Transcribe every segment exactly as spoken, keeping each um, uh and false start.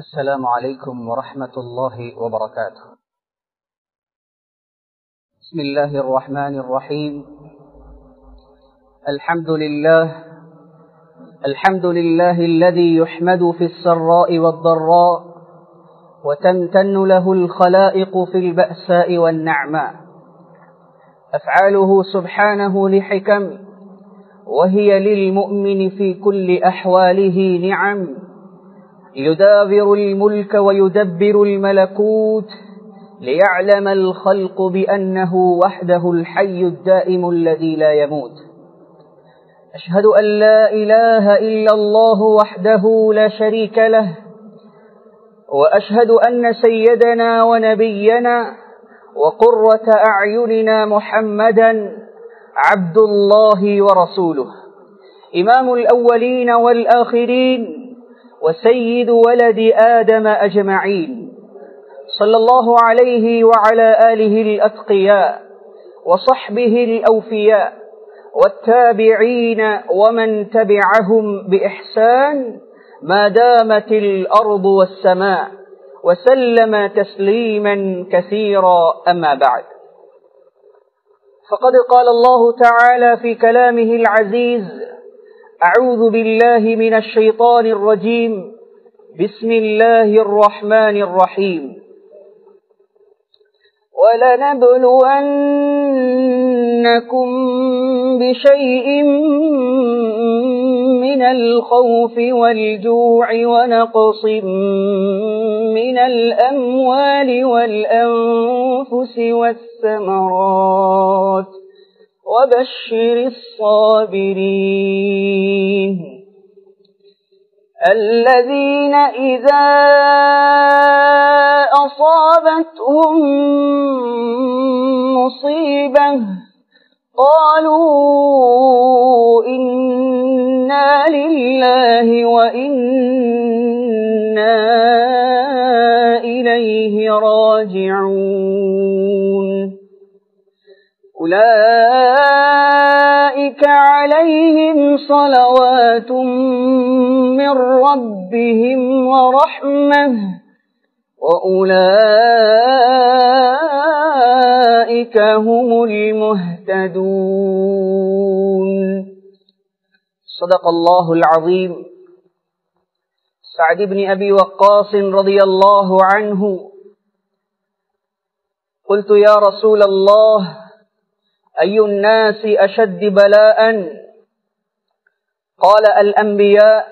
السلام علیکم ورحمۃ اللہ وبرکاتہ. بسم اللہ الرحمن الرحیم. الحمد للہ الحمد للہ الذی یحمد فی السراء والضراء وتمتن له الخلائق فی البأساء والنعماء افعاله سبحانه لحکم وهی للمؤمن فی کل احواله نعم يدابر الملك ويدبر الملكوت ليعلم الخلق بأنه وحده الحي الدائم الذي لا يموت. أشهد أن لا إله إلا الله وحده لا شريك له، وأشهد أن سيدنا ونبينا وقرة أعيننا محمدا عبد الله ورسوله، إمام الأولين والآخرين وسيد ولد آدم أجمعين، صلى الله عليه وعلى آله الأتقياء وصحبه الأوفياء والتابعين ومن تبعهم بإحسان ما دامت الأرض والسماء وسلم تسليما كثيرا. أما بعد، فقد قال الله تعالى في كلامه العزيز: أعوذ بالله من الشيطان الرجيم، بسم الله الرحمن الرحيم. ولنبلونكم بشيء من الخوف والجوع ونقص من الأموال والأنفس والثمرات وبشر الصابرين الذين إذا أصابتهم مصيبة قالوا إنا لله وإنا إليه راجعون أولئك عليهم صلوات من ربهم ورحمة وأولئك هم المهتدون. صدق الله العظيم. سعد بن أبي وقاص رضي الله عنه: قلت يا رسول الله أي الناس أشد بلاء؟ قال: الأنبياء،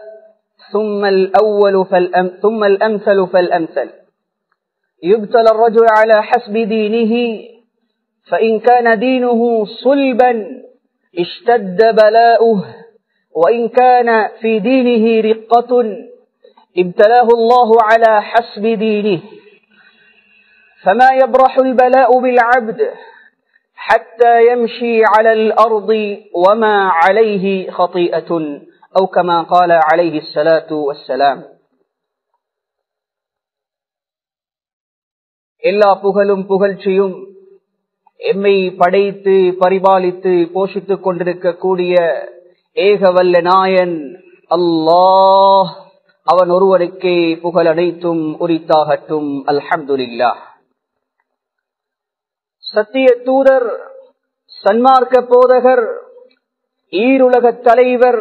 ثم الأول فالأم ثم الأمثل فالأمثل. يبتلى الرجل على حسب دينه، فإن كان دينه صلبا اشتد بلاؤه، وإن كان في دينه رقة ابتلاه الله على حسب دينه. فما يبرح البلاء بالعبد حتى يمشي على الأرض وما عليه خطيئة، أو كما قال عليه الصلاة والسلام. எல்லா புகழும் புகழ்ச்சியும் எம்மை படைத்து பரிபாலித்து போஷித்துக் கொண்டிருக்கக்கூடிய ஏகவல்ல நாயன் அல்லாஹ், அவன் ஒருவருக்கே புகழ் அனைத்தும் உரித்தாகட்டும். அல்ஹம்துலில்லாஹ். சத்திய தூதர், சன்மார்க்க போதகர், ஈருலக தலைவர்,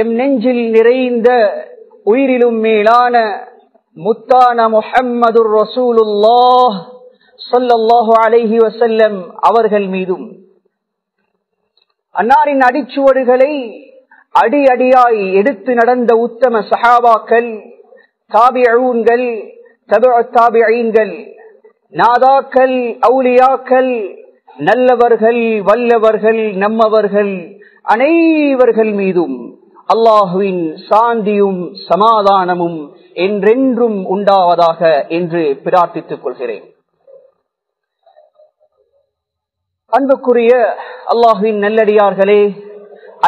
எம் நெஞ்சில் நிறைந்த உயிரிலும் மேலான முத்தான முஹம்மதுர் ரசூலுல்லாஹ் ஸல்லல்லாஹு அலைஹி வஸல்லம் அவர்கள் மீதும், அன்னாரின் அடிச்சுவடுகளை அடி அடியாய் எடுத்து நடந்த உத்தம சஹாபாக்கள், தாபிஊன்கள், தபுத் தாபிஈன்கள், நாதாக்கள், அவுலியாக்கள், நல்லவர்கள், வல்லவர்கள், நம்மவர்கள் அனைவர்கள் மீதும் அல்லாஹுவின் சாந்தியும் சமாதானமும் என்றென்றும் உண்டாவதாக என்று பிரார்த்தித்துக் கொள்கிறேன். அன்புக்குரிய அல்லாஹுவின் நல்லடியார்களே,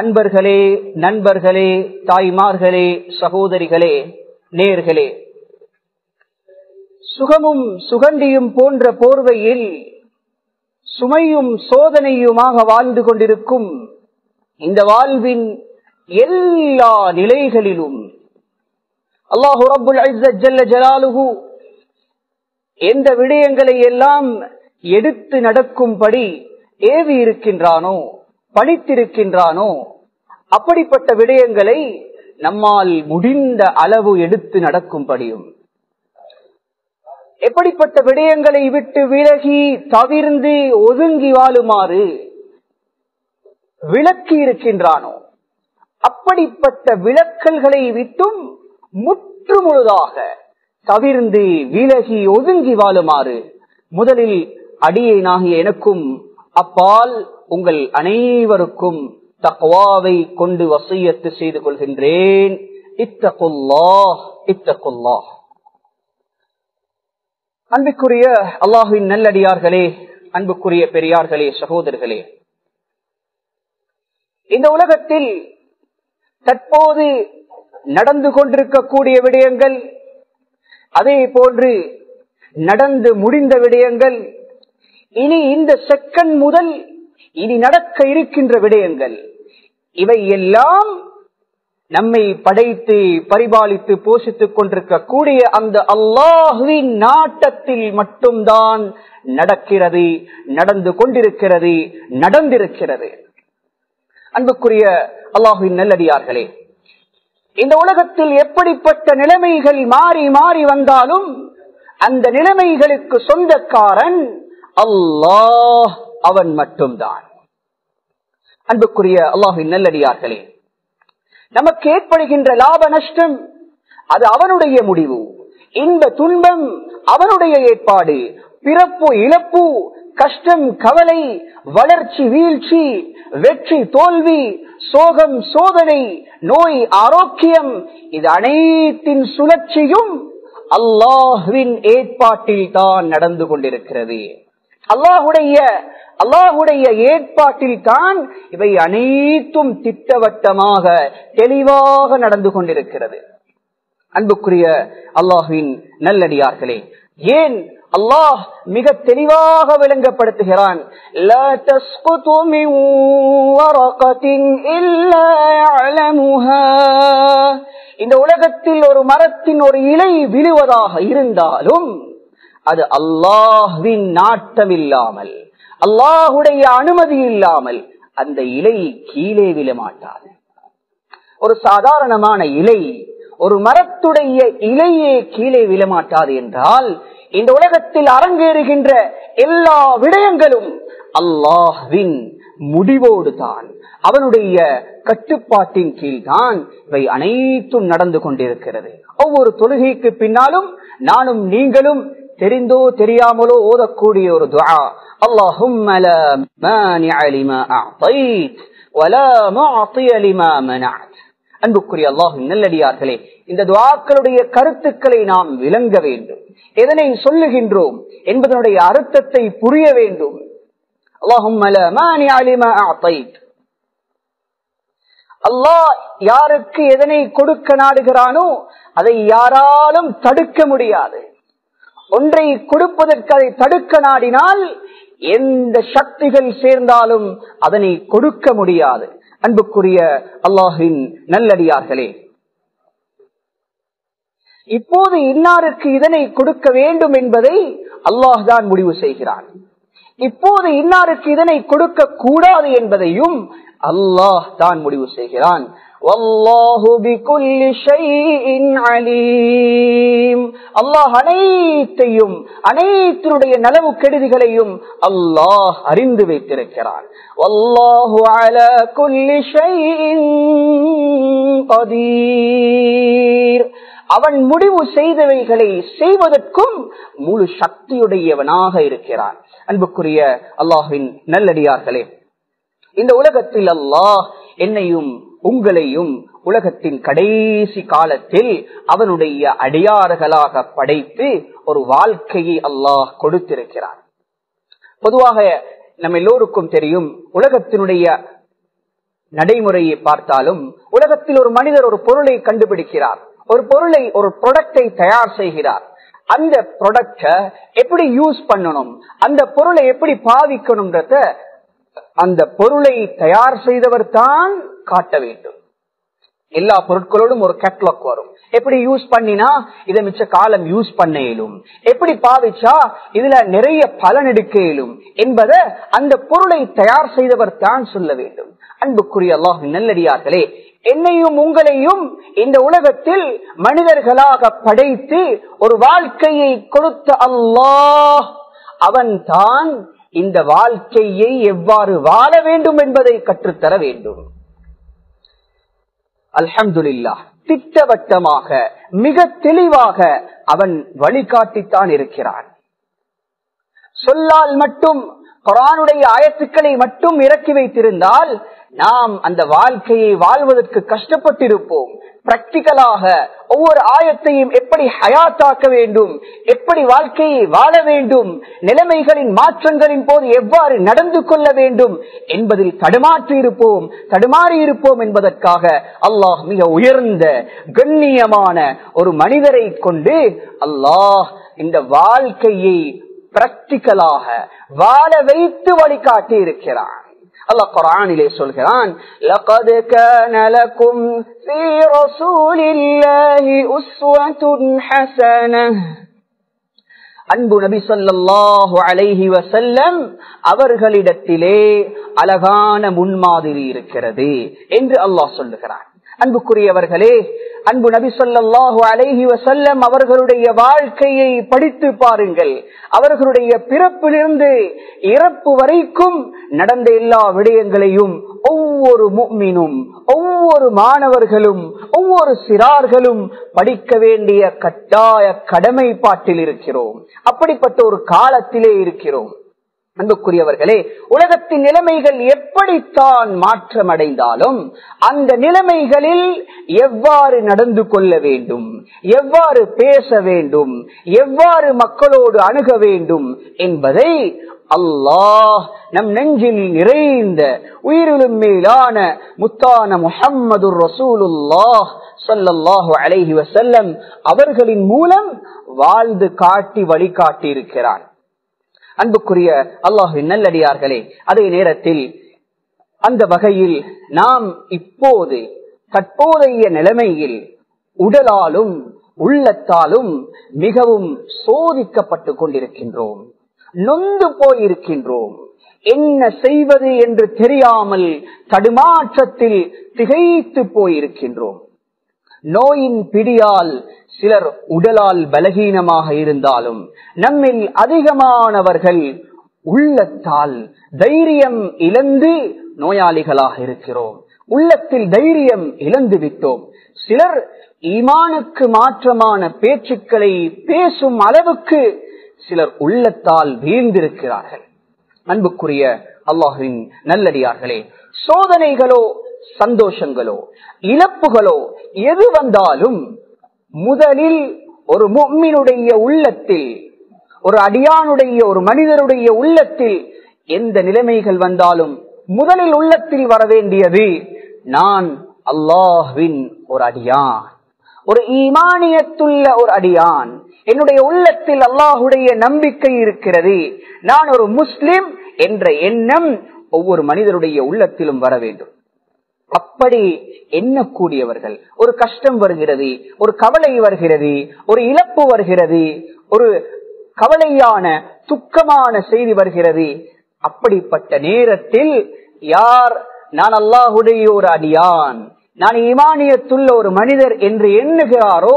அன்பர்களே, நண்பர்களே, தாய்மார்களே, சகோதரிகளே, நேயர்களே, சுகமும் சுகண்டியும் போன்ற போர்வையில் சுமையும் சோதனையுமாக வாழ்ந்து கொண்டிருக்கும் இந்த வாழ்வின் எல்லா நிலைகளிலும் அல்லாஹ் ரப்புல் இஸ்ஸத் ஜல்ல ஜலாலுஹு எந்த விடயங்களை எல்லாம் எடுத்து நடக்கும்படி ஏவி இருக்கின்றானோ படித்திருக்கின்றானோ அப்படிப்பட்ட விடயங்களை நம்மால் முடிந்த அளவு எடுத்து நடக்கும்படியும், எப்படிப்பட்ட விடயங்களை விட்டு விலகி தவிர்ந்து ஒதுங்கி வாழுமாறு விளக்கி இருக்கின்றானோ அப்படிப்பட்ட விளக்கல்களை விட்டும் முற்று முழுதாக தவிர்ந்து விலகி ஒதுங்கி வாழுமாறு முதலில் அடியேனாகிய எனக்கும் அப்பால் உங்கள் அனைவருக்கும் தக்வாவை கொண்டு வசியத்து செய்து கொள்கின்றேன். இத்தகுல்லாஹ் இத்தகுல்லாஹ். அன்புக்குரிய அல்லாஹ்வின் நல்லடியார்களே, அன்புக்குரிய பெரியார்களே, சகோதரர்களே, இந்த உலகத்தில் தற்போது நடந்து கொண்டிருக்கக்கூடிய விடயங்கள், அதே போன்று நடந்து முடிந்த விடயங்கள், இனி இந்த செகண்ட் முதல் இனி நடக்க இருக்கின்ற விடயங்கள், இவை எல்லாம் நம்மை படைத்து பரிபாலித்து போஷித்துக் கொண்டிருக்கக்கூடிய அந்த அல்லாஹ்வின் நாட்டத்தில் மட்டும்தான் நடக்கிறது, நடந்து கொண்டிருக்கிறது, நடந்திருக்கிறது. அன்புக்குரிய அல்லாஹ்வின் நல்லடியார்களே, இந்த உலகத்தில் எப்படிப்பட்ட நிலைமைகள் மாறி மாறி வந்தாலும் அந்த நிலைமைகளுக்கு சொந்தக்காரன் அல்லாஹ், அவன் மட்டும்தான். அன்புக்குரிய அல்லாஹ்வின் நல்லடியார்களே, நமக்கு ஏற்படுகின்ற லாப நஷ்டம் அது அவனுடைய முடிவு, இன்ப துன்பம் அவனுடைய ஏற்பாடு, பிறப்பு இழப்பு, கஷ்டம் கவலை, வளர்ச்சி வீழ்ச்சி, வெற்றி தோல்வி, சோகம் சோதனை, நோய் ஆரோக்கியம், இது அனைத்தின் சுழற்சியும் அல்லாஹ்வின் ஏற்பாட்டில் தான் நடந்து கொண்டிருக்கிறது. அல்லாஹுடைய அல்லாஹுடைய ஏற்பாட்டில் தான் இவை அனைத்தும் திட்டவட்டமாக தெளிவாக நடந்து கொண்டிருக்கிறது. அன்புக்குரிய அல்லாஹ்வின் நல்லடியார்களே, ஏன் அல்லாஹ் மிக தெளிவாக விளங்கப்படுத்துகிறான், லா தஸ்குது மின் வரகத்தின் இல்லா யஅலமுஹா. இந்த உலகத்தில் ஒரு மரத்தின் ஒரு இலை விழுவதாக இருந்தாலும் அது அல்லாஹ்வின் நாட்டம் இல்லாமல், அல்லாஹுடைய அனுமதி இல்லாமல் அந்த இலை கீழே விழமாட்டாது. ஒரு சாதாரணமான இலை, ஒரு மரத்துடைய இலையே கீழே விழமாட்டாது என்றால் இந்த உலகத்தில் அரங்கேறுகின்ற எல்லா விடயங்களும் அல்லாஹ்வின் முடிவோடு தான், அவனுடைய கட்டுப்பாட்டின் கீழ்தான் இவை அனைத்தும் நடந்து கொண்டிருக்கிறது. ஒவ்வொரு தொழுகைக்கு பின்னாலும் நானும் நீங்களும் தெரிந்தோ தெரியாமலோ ஓதக்கூடிய ஒரு துஆ, அல்லாஹும்ம லா மானிஅ லிமா அஅதைத் வ லா முஅதிய லிமா மனஅத். அன்புக்குரிய அல்லாஹ்வின் நல்லடியார்களே, இந்த துஆக்களுடைய கருத்துக்களை நாம் விளங்க வேண்டும், எதனை சொல்லுகின்றோம் என்பதனுடைய அர்த்தத்தை புரிய வேண்டும். அல்லாஹும்ம லா மானிஅ லிமா அஅதைத், அல்லாஹ் யாருக்கு எதனை கொடுக்க நாடுகிறானோ அதை யாராலும் தடுக்க முடியாது. ஒன்றை கொடுப்பதற்கு அதை தடுக்க நாடினால் எந்த சக்திகள் சேர்ந்தாலும் அதனை கொடுக்க முடியாது. அன்புக்குரிய அல்லாஹ்வின் நல்லடியார்களே, இப்போது இன்னாருக்கு இதனை கொடுக்க வேண்டும் என்பதை அல்லாஹ் தான் முடிவு செய்கிறான். இப்போது இன்னாருக்கு இதனை கொடுக்க கூடாது என்பதையும் அல்லாஹ் தான் முடிவு செய்கிறான். வல்லாஹு பிகுல்லி ஷைஇன் அலீம். அல்லாஹ் அனைத்தையும், அனைத்துடைய நலவு கெடுதிகளையும் அல்லாஹ் அறிந்து வைத்திருக்கிறான். வல்லாஹு அலா குல்லி ஷைஇன் கதீர். அவன் முடிவு செய்தவைகளை செய்வதற்கும் முழு சக்தியுடையவனாக இருக்கிறான். அன்புக்குரிய அல்லாஹ்வின் நல்லடியார்களே, இந்த உலகத்தில் அல்லாஹ் என்னையும் உங்களையும் உலகத்தின் கடைசி காலத்தில் அவனுடைய அடியார்களாக படைத்து ஒரு வாழ்க்கையை அல்லாஹ் கொடுத்திருக்கிறார். பொதுவாக நம்ம எல்லோருக்கும் தெரியும், உலகத்தினுடைய நடைமுறையை பார்த்தாலும் உலகத்தில் ஒரு மனிதர் ஒரு பொருளை கண்டுபிடிக்கிறார், ஒரு பொருளை, ஒரு ப்ராடக்டை தயார் செய்கிறார். அந்த ப்ராடக்டை எப்படி யூஸ் பண்ணணும், அந்த பொருளை எப்படி பாவிக்கணும்ன்றத அந்த பொருளை தயார் செய்தவர் தான் காட்ட வேண்டும். எல்லா பொருட்களோடும் ஒரு கேட்லாக் வரும். எப்படி யூஸ் பண்ணினா இதை மிச்ச காலம் யூஸ் பண்ண இயலும், எப்படி பாவிச்சா இதுல நிறைய பலன் எடுக்க இயலும் என்பதை அந்த பொருளை தயார் செய்தவர் தான் சொல்ல வேண்டும். அன்புக்குரிய அல்லாஹ்வின் நல்லடியார்களே, என்னையும் உங்களையும் இந்த உலகத்தில் மனிதர்களாக படைத்து ஒரு வாழ்க்கையை கொடுத்த அல்லாஹ் அவன் தான் இந்த வாழ்க்கையை எவ்வாறு வாழ வேண்டும் என்பதை கற்றுத்தர வேண்டும். அல்ஹம்துலில்லாஹ், திட்டவட்டமாக மிக தெளிவாக அவன் வழிகாட்டித்தான் இருக்கிறான். சொல்லால் மட்டும் குர்ஆனுடைய ஆயத்துக்களை மட்டும் இறக்கி வைத்திருந்தால் நாம் அந்த வாழ்க்கையை வாழ்வதற்கு கஷ்டப்பட்டிருப்போம். பிராக்டிக்கலாக ஒவ்வொரு ஆயத்தையும் எப்படி ஹயாத்தாக்க வேண்டும், எப்படி வாழ்க்கையை வாழ வேண்டும், நிலைமைகளின் மாற்றங்களின் போது எவ்வாறு நடந்து கொள்ள வேண்டும் என்பதில் தடுமாற்றி இருப்போம் தடுமாறி இருப்போம் என்பதற்காக அல்லாஹ் மிக உயர்ந்த கண்ணியமான ஒரு மனிதரை கொண்டு அல்லாஹ் இந்த வாழ்க்கையை பிராக்டிக்கலாக வாழ வைத்து வழிகாட்டி இருக்கிறான். அல்லாஹ் குர்ஆனிலே சொல்கிறான், லகத் கான லகும் ஃபீ ரசூலில்லாஹி உஸ்வத்துன் ஹஸனஹ். அன்பு நபி ஸல்லல்லாஹு அலைஹி வஸல்லம் அவர்களிடத்திலே அழகான முன்மாதிரி இருக்கிறது என்று அல்லாஹ் சொல்லுகிறான். அன்புக்குரியவர்களே, அன்பு நபி ஸல்லல்லாஹு அலைஹி வஸல்லம் அவர்களுடைய வாழ்க்கையை படித்து பாருங்கள். அவர்களுடைய பிறப்பிலிருந்து இறப்பு வரைக்கும் நடந்த எல்லா விடயங்களையும் ஒவ்வொரு முஃமினும் ஒவ்வொரு மாணவர்களும் ஒவ்வொரு சிறார்களும் படிக்க வேண்டிய கட்டாய கடமைப்பாட்டில் இருக்கிறோம். அப்படிப்பட்ட ஒரு காலத்திலே இருக்கிறோம். அன்புக்குரியவர்களே, உலகத்தின் நிலைமைகள் எப்படித்தான் மாற்றமடைந்தாலும் அந்த நிலைமைகளில் எவ்வாறு நடந்து கொள்ள வேண்டும், எவ்வாறு பேச வேண்டும், எவ்வாறு மக்களோடு அணுக வேண்டும் என்பதை அல்லாஹ் நம் நெஞ்சில் நிறைந்த உயிரிலும் மேலான முத்தான முஹம்மது ரசூலுல்லாஹ் ஸல்லல்லாஹு அலைஹி வஸல்லம் அவர்களின் மூலம் வாழ்ந்து காட்டி வழிகாட்டி இருக்கிறான். அன்புக்குரிய அல்லாஹ்வின் நல்லடியார்களே, அதே நேரத்தில் அந்த வகையில் நாம் இப்போது தற்போதைய நிலைமையில் உடலாலும் உள்ளத்தாலும் மிகவும் சோதிக்கப்பட்டு கொண்டிருக்கின்றோம், நொந்து போயிருக்கின்றோம். என்ன செய்வது என்று தெரியாமல் தடுமாற்றத்தில் திகைத்து போயிருக்கின்றோம். நோயின் பிடியால் சிலர் உடலால் பலகீனமாக இருந்தாலும் நம்மில் அதிகமானவர்கள் உள்ளத்தால் தைரியம் இழந்து நோயாளிகளாக இருக்கிறோம். உள்ளத்தில் தைரியம் இழந்து விட்டோம். சிலர் ஈமானுக்கு மாற்றமான பேச்சுக்களை பேசும் அளவுக்கு சிலர் உள்ளத்தால் வீழ்ந்திருக்கிறார்கள். அன்புக்குரிய அல்லாஹ்வின் நல்லடியார்களே, சோதனைகளோ சந்தோஷங்களோ இழப்புகளோ எது வந்தாலும் முதலில் ஒரு முஃமினுடைய உள்ளத்தில், ஒரு அடியானுடைய, ஒரு மனிதருடைய உள்ளத்தில் எந்த நிலைமைகள் வந்தாலும் முதலில் உள்ளத்தில் வரவேண்டியது, நான் அல்லாஹ்வின் ஒரு அடியான், ஒரு ஈமானியத்துள்ள ஒரு அடியான், என்னுடைய உள்ளத்தில் அல்லாஹுடைய நம்பிக்கை இருக்கிறது, நான் ஒரு முஸ்லிம் என்ற எண்ணம் ஒவ்வொரு மனிதருடைய உள்ளத்திலும் வர வேண்டும். அப்படி எண்ணக்கூடியவர்கள், ஒரு கஷ்டம் வருகிறது, ஒரு கவலை வருகிறது, ஒரு இழப்பு வருகிறது, ஒரு கவலையான துக்கமான செய்தி வருகிறது, அப்படிப்பட்ட நேரத்தில் யார் நான் அல்லாஹ்வுடைய ஒரு அடியான், நான் ஈமானியத்துள்ள ஒரு மனிதர் என்று எண்ணுகிறாரோ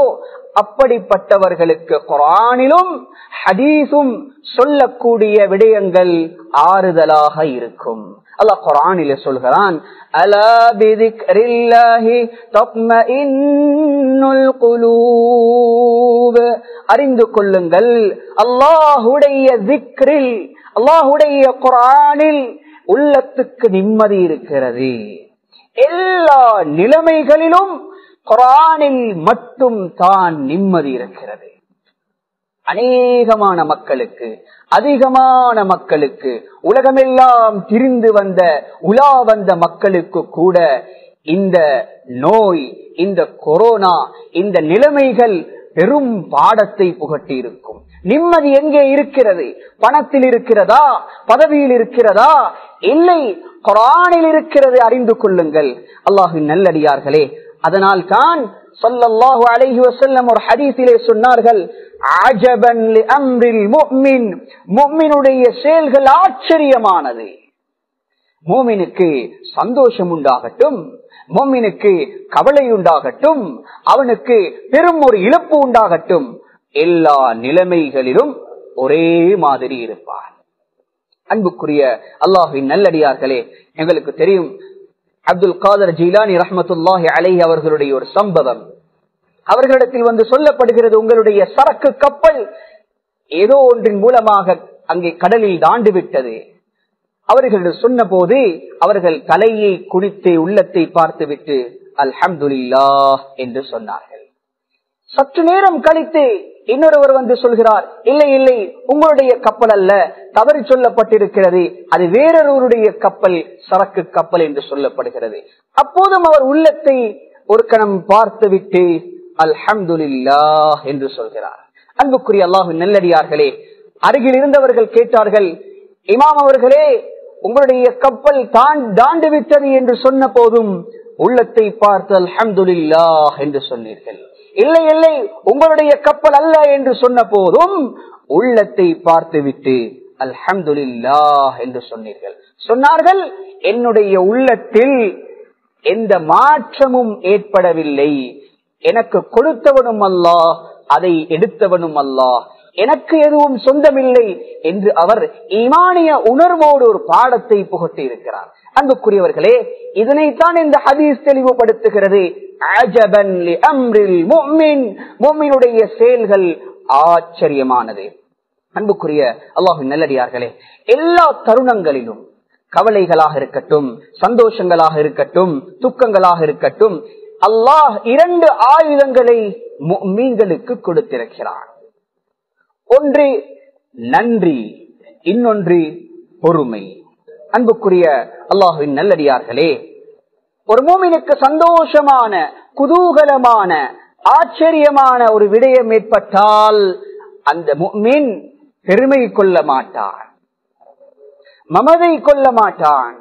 அப்படிப்பட்டவர்களுக்கு குர்ஆனிலும் ஹதீஸும் சொல்லக்கூடிய விடயங்கள் ஆறுதலாக இருக்கும். அல்லாஹ் குர்ஆனிலே சொல்கிறான், அலா பிஸிக்ரில்லாஹி தத்மஇன்னுல் குலூப். அறிந்து கொள்ளுங்கள், அல்லாஹ்வுடைய ذிக்ரில், அல்லாஹ்வுடைய குர்ஆனில் உள்ளத்துக்கு நிம்மதி இருக்கிறது. எல்லா நிலைமைகளிலும் குர்ஆனில் மட்டும் தான் நிம்மதி இருக்கிறது. அநேகமான மக்களுக்கு, அதிகமான மக்களுக்கு, உலகமெல்லாம் திரிந்து வந்த உலா வந்த மக்களுக்கு கூட இந்த நோய், இந்த கொரோனா, இந்த நிலைமைகள் பெரும் பாடத்தை புகட்டி இருக்கும். நிம்மதி எங்கே இருக்கிறது? பணத்தில் இருக்கிறதா? பதவியில் இருக்கிறதா? இல்லை, குர்ஆனில் இருக்கிறது. அறிந்து கொள்ளுங்கள் அல்லாஹ்வின் நல்லடியார்களே, அதனால் தான் ஸல்லல்லாஹு அலைஹி வஸல்லம் ஒரு ஹதீஸிலே சொன்னார்கள், அஜபன் லிஅம்ரில் முஃமின், முஃமினுடைய செயல்கள் ஆச்சரியமானது. முஃமினுக்கு சந்தோஷம் உண்டாகட்டும், முஃமினுக்கு கவலை உண்டாகட்டும், அவனுக்கு பெரும் ஒரு இழப்பு உண்டாகட்டும், எல்லா நிலைமைகளிலும் ஒரே மாதிரி இருப்பான். அன்புக்குரிய அல்லாஹ்வின் நல்லடியார்களே, எங்களுக்கு தெரியும் அப்துல் காதர் ஜிலானி ரஹ்மத்துல்லாஹி அலைஹி அவர்களுடைய ஒரு சம்பவம். அவர்களிடத்தில் வந்து சொல்லப்படுகிறது, உங்களுடைய சரக்கு கப்பல் ஏதோ ஒன்றின் மூலமாக அங்கே கடலில் தாண்டு விட்டது. அவர்கள் சொன்ன போது அவர்கள் தலையை குனித்து உள்ளத்தை பார்த்துவிட்டு அல்ஹம்துலில்லாஹ் என்று சொன்னார்கள். சற்று நேரம் கழித்து இன்னொருவர் வந்து சொல்கிறார், இல்லை இல்லை, உங்களுடைய கப்பல் அல்ல, தவறு சொல்லப்பட்டிருக்கிறது, அது வேறொருவருடைய கப்பல், சரக்கு கப்பல் என்று சொல்லப்படுகிறது. அப்போதும் அவர் உள்ளத்தை ஒரு கணம் பார்த்துவிட்டு அல்ஹம்துலில்லாஹ் என்று சொல்கிறார். அன்புக்குரிய அல்லாஹ்வின் நல்லடியார்களே, அருகில் இருந்தவர்கள் கேட்டார்கள், இமாம் அவர்களே, உங்களுடைய கப்பல் தான் தாண்டு விட்டது என்று சொன்ன போதும் உள்ளத்தை பார்த்து அல்ஹம்துலில்லாஹ் என்று சொன்னீர்கள், இல்லை இல்லை, உங்களுடைய கப்பல் அல்ல என்று சொன்ன போதும் உள்ளத்தை பார்த்து விட்டு அல்ஹம்துலில்லாஹ் என்று சொன்னீர்கள். சொன்னார்கள், என்னுடைய உள்ளத்தில் எந்த மாற்றமும் ஏற்படவில்லை, எனக்கு கொடுத்தவனும் அல்லாஹ், அதை எடுத்தவனும் அல்லாஹ், எனக்கு எதுவும் சொந்தமில்லை என்று அவர் ஈமானிய உணர்வோடு ஒரு பாடத்தை புகட்டி இருக்கிறார். அன்புக்குரியவர்களே, இதனைத்தான் இந்த ஹதீஸ் தெளிவுபடுத்துகிறது. அஜபன் லிஅம்ரில் முஃமின், முஃமினுடைய செயல்கள் ஆச்சரியமானது. அன்புக்குரிய அல்லாஹ்வின் நல்லடியார்களே, எல்லா தருணங்களிலும் கவலைகளாக இருக்கட்டும், சந்தோஷங்களாக இருக்கட்டும், துக்கங்களாக இருக்கட்டும், அல்லாஹ் இரண்டு ஆயுதங்களை முஃமின்களுக்கு கொடுத்திருக்கிறார். ஒன்று நன்றி, இன்னொன்று பொறுமை. அன்புக்குரிய அல்லாஹ்வின் நல்லடியார்களே, ஒரு மூமினுக்கு சந்தோஷமான, குதூகலமான, ஆச்சரியமான ஒரு விடயம் ஏற்பட்டால் அந்த மூமின் பெருமை கொள்ள மாட்டான், மமதை கொள்ள மாட்டான்.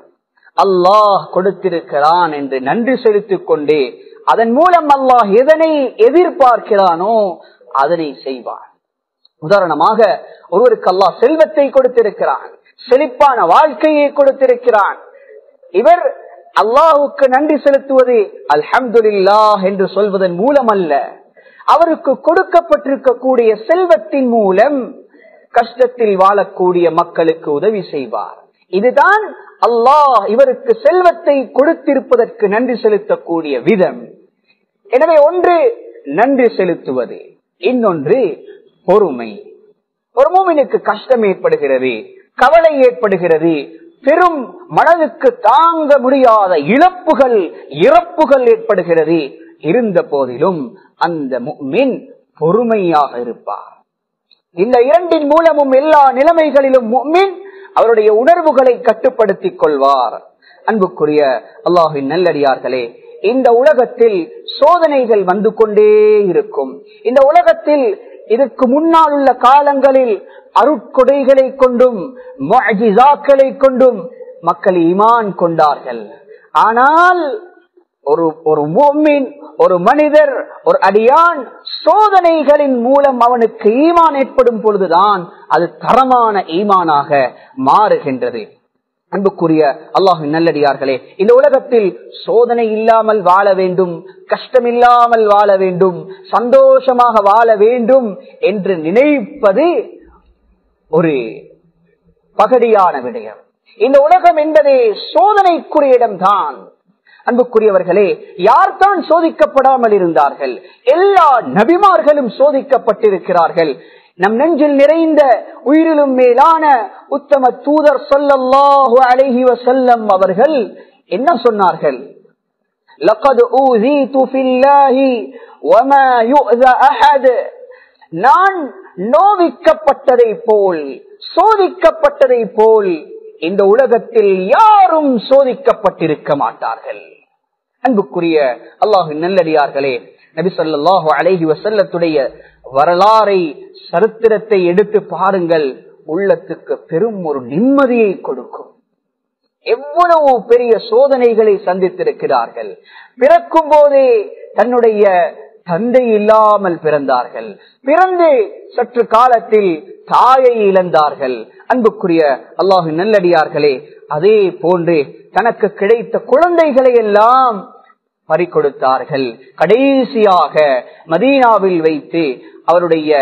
அல்லாஹ் கொடுத்திருக்கிறான் என்று நன்றி செலுத்திக் கொண்டே அதன் மூலம் அல்லாஹ் எதனை எதிர்பார்க்கிறானோ அதனை செய்வான். உதாரணமாக, ஒருவருக்கு அல்லாஹ் செல்வத்தை கொடுத்திருக்கிறான், செழிப்பான வாழ்க்கையை கொடுத்திருக்கிறான். இவர் அல்லாஹுக்கு நன்றி செலுத்துவது அல்ஹம்துலில்லாஹ் என்று சொல்வதன் மூலம் அல்ல, அவருக்கு கொடுக்கப்பட்டிருக்கக்கூடிய செல்வத்தின் மூலம் கஷ்டத்தில் வாழக்கூடிய மக்களுக்கு உதவி செய்வார். இதுதான் அல்லாஹ் இவருக்கு செல்வத்தை கொடுத்திருப்பதற்கு நன்றி செலுத்தக்கூடிய விதம். எனவே ஒன்று நன்றி செலுத்துவது, இன்னொன்று பொறுமை. ஒரு மூமினுக்கு கஷ்டம் ஏற்படுகிறது, கவலை ஏற்படுகிறது, பெரும் மனதுக்கு தாங்க முடியாத இழப்புகள், இறப்புகள் ஏற்படுகிறது. இருந்த போதிலும் அந்த முஃமின் பொறுமையாக இருப்பார். இந்த இரண்டின் மூலமும் எல்லா நிலைமைகளிலும் முஃமின் அவருடைய உணர்வுகளை கட்டுப்படுத்திக் கொள்வார். அன்புக்குரிய அல்லாஹ்வின் நல்லடியார்களே, இந்த உலகத்தில் சோதனைகள் வந்து கொண்டே இருக்கும். இந்த உலகத்தில் இதற்கு முன்னால் உள்ள காலங்களில் அருட்கொடைகளை கொண்டும் முஅஜிசாக்களை கொண்டும் மக்கள் ஈமான் கொண்டார்கள். ஆனால் ஒரு ஒரு முஃமின், ஒரு மனிதர், ஒரு அடியான் சோதனைகளின் மூலம் அவனுக்கு ஈமான் ஏற்படும் பொழுதுதான் அது தரமான ஈமானாக மாறுகின்றது. அன்புக்குரிய அல்லாஹ்வின் நல்லடியார்களே, இந்த உலகத்தில் சோதனை இல்லாமல் வாழ வேண்டும், கஷ்டம் இல்லாமல் வாழ வேண்டும், சந்தோஷமாக வாழ வேண்டும் என்று நினைப்பது ஒரு பகடியான விடயம். இந்த உலகம் என்பதே சோதனைக்குரிய இடம்தான். அன்புக்குரியவர்களே, யார் தான் சோதிக்கப்படாமல் இருந்தார்கள்? எல்லா நபிமார்களும் சோதிக்கப்பட்டிருக்கிறார்கள். நம் நெஞ்சில் நிறைந்த உயிரிலும் மேலான உத்தம தூதர் ஸல்லல்லாஹு அலைஹி வஸல்லம் அவர்கள் என்ன சொன்னார்கள்? லகத் ஊஸீது ஃபில்லாஹி வமா யுஸா அஹத். நான் நோவிக்கப்பட்டதை போல், சோதிக்கப்பட்டதை போல் இந்த உலகத்தில் யாரும் சோதிக்கப்பட்டிருக்க மாட்டார்கள். அன்புக்குரிய அல்லாஹ்வின் நல்லடியார்களே, நபி ஸல்லல்லாஹு அலைஹி வஸல்லத்துடைய வரலாறை, சரித்திரத்தை எடுத்து பாருங்கள், உள்ளத்துக்கு பெரும் ஒரு நிம்மதியை கொடுக்கும். எவ்வளவு பெரிய சோதனைகளை சந்தித்திருக்கிறார்கள். பிறக்கும் போதே தன்னுடைய தந்தை இல்லாமல் பிறந்தார்கள். பிறந்து சற்று காலத்தில் தாயை இழந்தார்கள். அன்புக்குரிய அல்லாஹ்வின் நல்லடியார்களே, அதே போன்று தனக்கு கிடைத்த குழந்தைகளை எல்லாம் பறிகொடுத்தார்கள். கடைசியாக மதீனாவில் வைத்து அவருடைய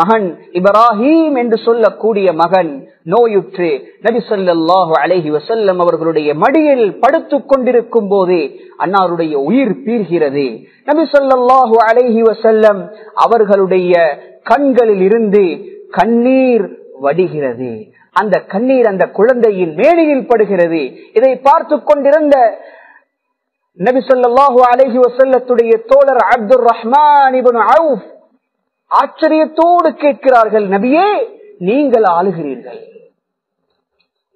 மகன் இப்ராஹீம் என்று சொல்லக்கூடிய மகன் நோயுற்று நபி ஸல்லல்லாஹு அலைஹி வஸல்லம் அவர்களுடைய மடியில் படுத்துக் கொண்டிருக்கும் போதே அன்னாருடைய உயிர் பீர்கிறது. நபி ஸல்லல்லாஹு அலைஹி வஸல்லம் அவர்களுடைய கண்களில் இருந்து கண்ணீர் வடிகிறது. அந்த கண்ணீர் அந்த குழந்தையின் மேடையில் படுகிறது. இதை பார்த்து கொண்டிருந்த நபி ஸல்லல்லாஹு அலைஹி வஸல்லத்துடைய தோழர் அப்துர் ரஹ்மான் இப்னு அவுஃப் ஆச்சரியத்தோடு கேட்கிறார்கள், நபியே நீங்கள் ஆளுகிறீர்கள்,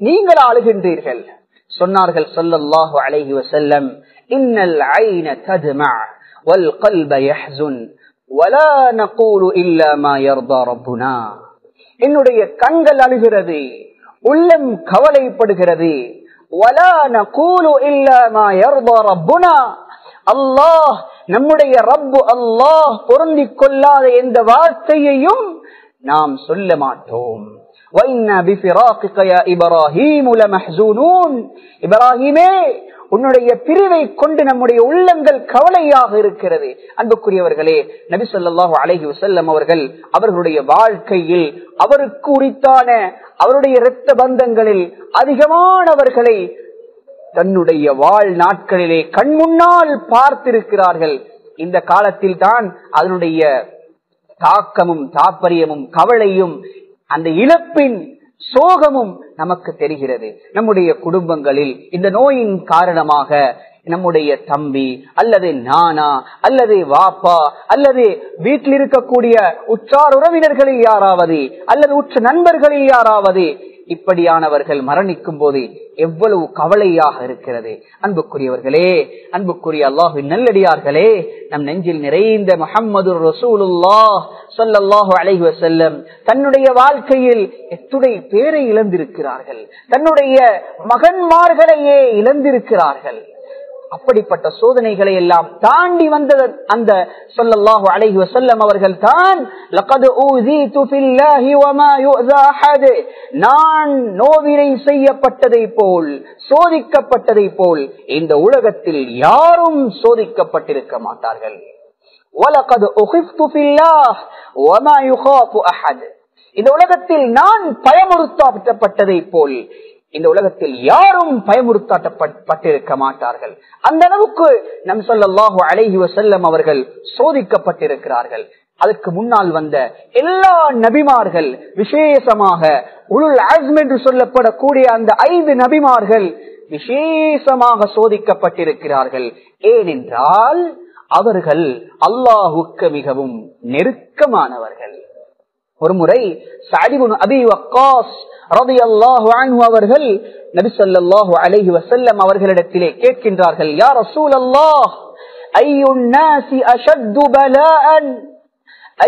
நீங்கள் ஆளுகின்றீர்கள். சொன்னார்கள் ஸல்லல்லாஹு அலைஹி வஸல்லம், இன்னல் ஐன தஜ்மா வல் கல்பு யஹ்ஸுன் வலா நகூலு இல்லா மா யர்தா ரப்புனா. என்னுடைய கண்கள் அழுகிறது, உள்ளம் கவலைப்படுகிறது. வலா நகூலு இல்லா மா யர்தா ரப்புனா. அல்லாஹ் நம்முடைய ரப்பு அல்லாஹ் பொருந்திக் கொள்ளாத எந்த வார்த்தையையும் நாம் சொல்ல மாட்டோம். இப்ராஹீமே, உன்னுடைய பிரிவை கொண்டு நம்முடைய உள்ளங்கள் கவலையாக இருக்கிறது. அன்புக்குரியவர்களே, நபி ஸல்லல்லாஹு அலைஹி வஸல்லம் அவர்கள் அவர்களுடைய வாழ்க்கையில் அவருக்கு உரித்தான அவருடைய இரத்த பந்தங்களில் அதிகமானவர்களை தன்னுடைய வாழ்நாட்களிலே கண்முன்னால் பார்த்திருக்கிறார்கள். இந்த காலத்தில் தான் அதனுடைய தாக்கமும் தாற்பயமும் கவலையும் அந்த இழப்பின் சோகமும் நமக்கு தெரிகிறது. நம்முடைய குடும்பங்களில் இந்த நோயின் காரணமாக நம்முடைய தம்பி அல்லது நானா அல்லது வாப்பா அல்லது வீட்டில் இருக்கக்கூடிய உற்றார் உறவினர்களில் யாராவது அல்லது உற்ற நண்பர்களில் யாராவது இப்படியானவர்கள் மரணிக்கும் போது எவ்வளவு கவலையாக இருக்கிறது. அன்புக்குரியவர்களே, அன்புக்குரிய அல்லாஹ்வின் நல்லடியார்களே, நம் நெஞ்சில் நிறைந்த முஹம்மது ரசூலுல்லாஹ் ஸல்லல்லாஹு அலைஹி வஸல்லம் தன்னுடைய வாழ்க்கையில் எத்துணை பேரை இழந்திருக்கிறார்கள், தன்னுடைய மகன்மார்களையே இழந்திருக்கிறார்கள். அப்படிப்பட்ட சோதனைகளை எல்லாம் தாண்டி வந்த அந்த ஸல்லல்லாஹு அலைஹி வஸல்லம் அவர்கள் தான் லகத் ஊஸீது ஃபில்லாஹி வமா யுஸா அஹத், நான் நோவினை செய்யப்பட்டதை போல் சோதிக்கப்பட்டதை போல் இந்த உலகத்தில் யாரும் சோதிக்கப்பட்டிருக்க மாட்டார்கள். வலகத் உகிஃப்து ஃபில்லாஹ் வமா யுகாஃபு அஹத், இந்த உலகத்தில் நான் பயமுறுத்தப்பட்டதை போல் இந்த உலகத்தில் யாரும் பயமுறுத்தப்பட்டிருக்க மாட்டார்கள். அந்த அளவுக்கு நம் ஸல்லல்லாஹு அலைஹி வஸல்லம் அவர்கள் சோதிக்கப்பட்டிருக்கிறார்கள். அதற்கு முன்னால் வந்த எல்லா நபிமார்கள், விசேஷமாக உலுல் அஸ்ம் என்று சொல்லப்படக்கூடிய அந்த ஐந்து நபிமார்கள் விசேஷமாக சோதிக்கப்பட்டிருக்கிறார்கள். ஏனென்றால் அவர்கள் அல்லாஹ்வுக்கு மிகவும் நெருக்கமானவர்கள். ஒரு முறை சஅத் இப்னு அபீ வக்காஸ் ரலியல்லாஹு அன்ஹு அவர்கள் நபி ஸல்லல்லாஹு அலைஹி வஸல்லம் அவர்களிடத்திலே கேட்கின்றார்கள், யா ரசூலல்லாஹ் ஐயுன் நாஸி அஷத்து பலாஅன்,